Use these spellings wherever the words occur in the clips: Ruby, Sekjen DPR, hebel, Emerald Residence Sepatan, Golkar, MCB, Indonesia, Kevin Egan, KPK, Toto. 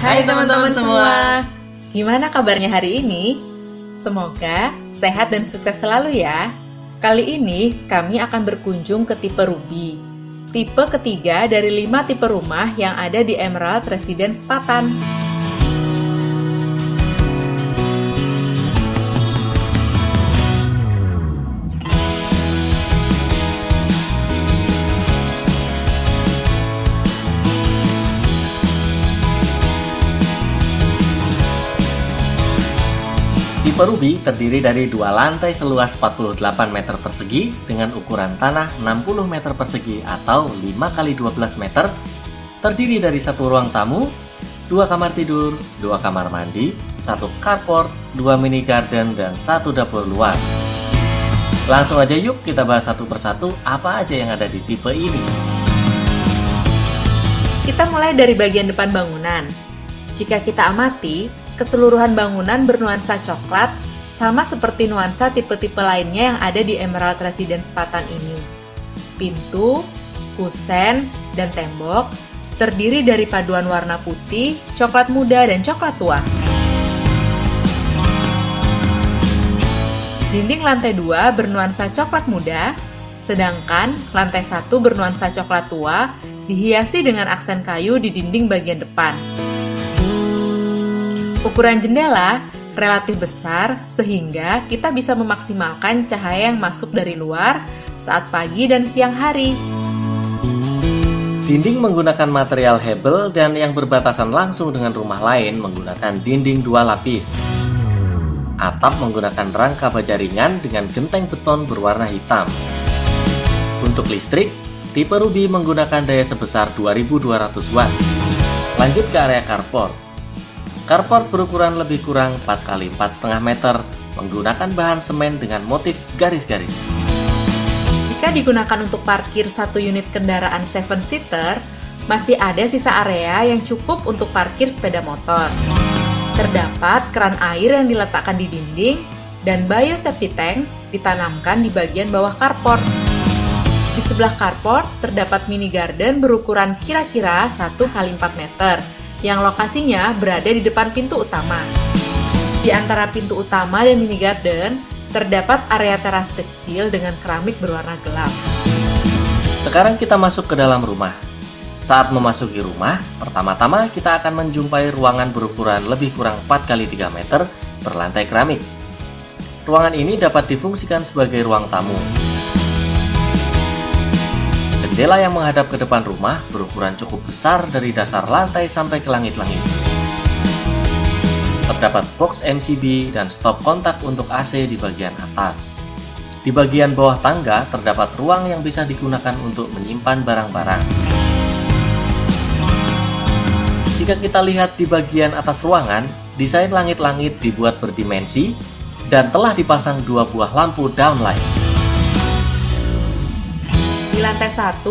Hai teman-teman semua. Gimana kabarnya hari ini? Semoga sehat dan sukses selalu ya. Kali ini kami akan berkunjung ke tipe Ruby, tipe ketiga dari 5 tipe rumah yang ada di Emerald Residence Sepatan. Tipe Ruby terdiri dari dua lantai seluas 48 meter persegi dengan ukuran tanah 60 meter persegi atau 5 × 12 meter, terdiri dari satu ruang tamu, 2 kamar tidur, 2 kamar mandi, 1 carport, 2 mini garden, dan 1 dapur luar. Langsung aja yuk kita bahas satu persatu apa aja yang ada di tipe ini. Kita mulai dari bagian depan bangunan. Jika kita amati, keseluruhan bangunan bernuansa coklat, sama seperti nuansa tipe-tipe lainnya yang ada di Emerald Residence Sepatan ini. Pintu, kusen, dan tembok terdiri dari paduan warna putih, coklat muda, dan coklat tua. Dinding lantai 2 bernuansa coklat muda, sedangkan lantai 1 bernuansa coklat tua dihiasi dengan aksen kayu di dinding bagian depan. Ukuran jendela relatif besar sehingga kita bisa memaksimalkan cahaya yang masuk dari luar saat pagi dan siang hari. Dinding menggunakan material hebel dan yang berbatasan langsung dengan rumah lain menggunakan dinding 2 lapis. Atap menggunakan rangka baja ringan dengan genteng beton berwarna hitam. Untuk listrik, tipe Ruby menggunakan daya sebesar 2200 watt. Lanjut ke area carport. Carport berukuran lebih kurang 4 × 4,5 meter, menggunakan bahan semen dengan motif garis-garis. Jika digunakan untuk parkir satu unit kendaraan 7-seater, masih ada sisa area yang cukup untuk parkir sepeda motor. Terdapat keran air yang diletakkan di dinding, dan biosafety tank ditanamkan di bagian bawah carport. Di sebelah carport, terdapat mini garden berukuran kira-kira 1 × 4 meter, yang lokasinya berada di depan pintu utama. Di antara pintu utama dan mini garden, terdapat area teras kecil dengan keramik berwarna gelap. Sekarang kita masuk ke dalam rumah. Saat memasuki rumah, pertama-tama kita akan menjumpai ruangan berukuran lebih kurang 4 × 3 meter berlantai keramik. Ruangan ini dapat difungsikan sebagai ruang tamu. Jendela yang menghadap ke depan rumah berukuran cukup besar dari dasar lantai sampai ke langit-langit. Terdapat box MCB dan stop kontak untuk AC di bagian atas. Di bagian bawah tangga terdapat ruang yang bisa digunakan untuk menyimpan barang-barang. Jika kita lihat di bagian atas ruangan, desain langit-langit dibuat berdimensi dan telah dipasang 2 buah lampu downlight. Di lantai 1,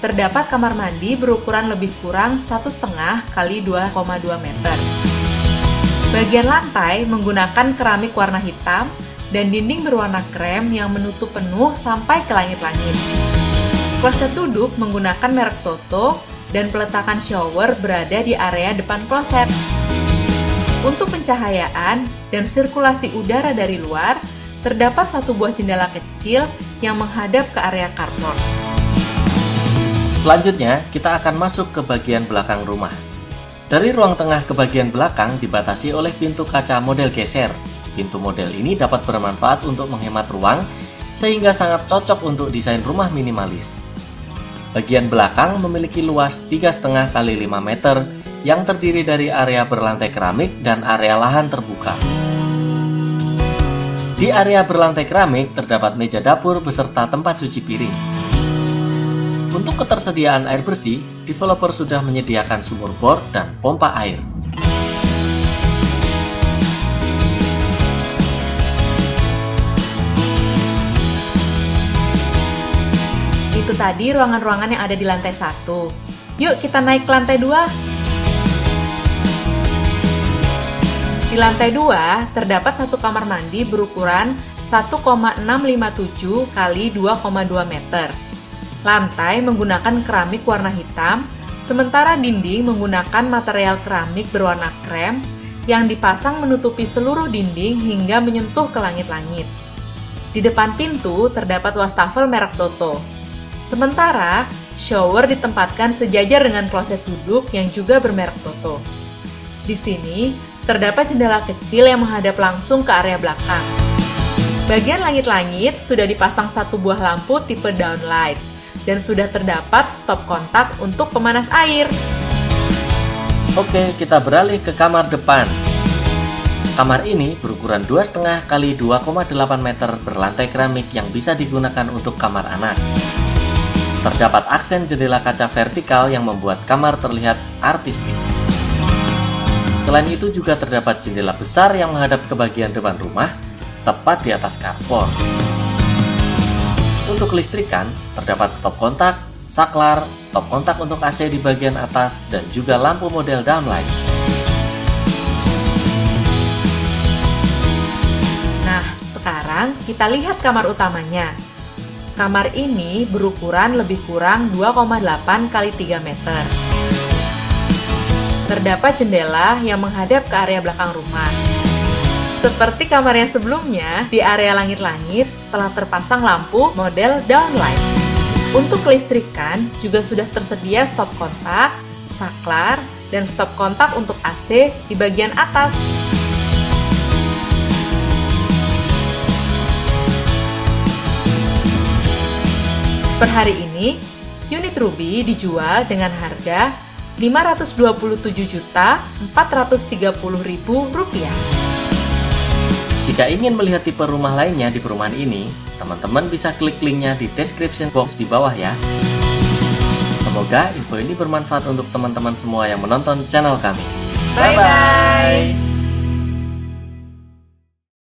terdapat kamar mandi berukuran lebih kurang 1,5 × 2,2 meter. Bagian lantai menggunakan keramik warna hitam dan dinding berwarna krem yang menutup penuh sampai ke langit-langit. Kloset duduk menggunakan merek Toto dan peletakan shower berada di area depan kloset. Untuk pencahayaan dan sirkulasi udara dari luar, terdapat 1 buah jendela kecil yang menghadap ke area carport. Selanjutnya, kita akan masuk ke bagian belakang rumah. Dari ruang tengah ke bagian belakang dibatasi oleh pintu kaca model geser. Pintu model ini dapat bermanfaat untuk menghemat ruang, sehingga sangat cocok untuk desain rumah minimalis. Bagian belakang memiliki luas 3,5 × 5 meter, yang terdiri dari area berlantai keramik dan area lahan terbuka. Di area berlantai keramik terdapat meja dapur beserta tempat cuci piring. Untuk ketersediaan air bersih, developer sudah menyediakan sumur bor dan pompa air. Itu tadi ruangan-ruangan yang ada di lantai 1. Yuk kita naik ke lantai 2. Di lantai 2, terdapat 1 kamar mandi berukuran 1,657 × 2,2 meter. Lantai menggunakan keramik warna hitam, 1 Sementara dinding menggunakan material keramik berwarna krem yang dipasang menutupi seluruh dinding hingga menyentuh ke langit-langit. Di depan pintu terdapat wastafel merek Toto. Sementara, shower ditempatkan sejajar dengan kloset duduk yang juga bermerek Toto. Di sini, terdapat jendela kecil yang menghadap langsung ke area belakang. Bagian langit-langit sudah dipasang satu buah lampu tipe downlight, dan sudah terdapat stop kontak untuk pemanas air. Oke, kita beralih ke kamar depan. Kamar ini berukuran 2,5 x 2,8 meter berlantai keramik yang bisa digunakan untuk kamar anak. Terdapat aksen jendela kaca vertikal yang membuat kamar terlihat artistik. Selain itu juga terdapat jendela besar yang menghadap ke bagian depan rumah, tepat di atas carport. Untuk kelistrikan, terdapat stop kontak, saklar, stop kontak untuk AC di bagian atas, dan juga lampu model downlight. Nah, sekarang kita lihat kamar utamanya. Kamar ini berukuran lebih kurang 2,8 x 3 meter. Terdapat jendela yang menghadap ke area belakang rumah. Seperti kamar yang sebelumnya, di area langit-langit telah terpasang lampu model downlight. Untuk kelistrikan juga sudah tersedia stop kontak, saklar, dan stop kontak untuk AC di bagian atas. Per hari ini, unit Ruby dijual dengan harga Rp527.430.000. Jika ingin melihat tipe rumah lainnya di perumahan ini, teman-teman bisa klik linknya di description box di bawah ya. Semoga info ini bermanfaat untuk teman-teman semua yang menonton channel kami. Bye-bye!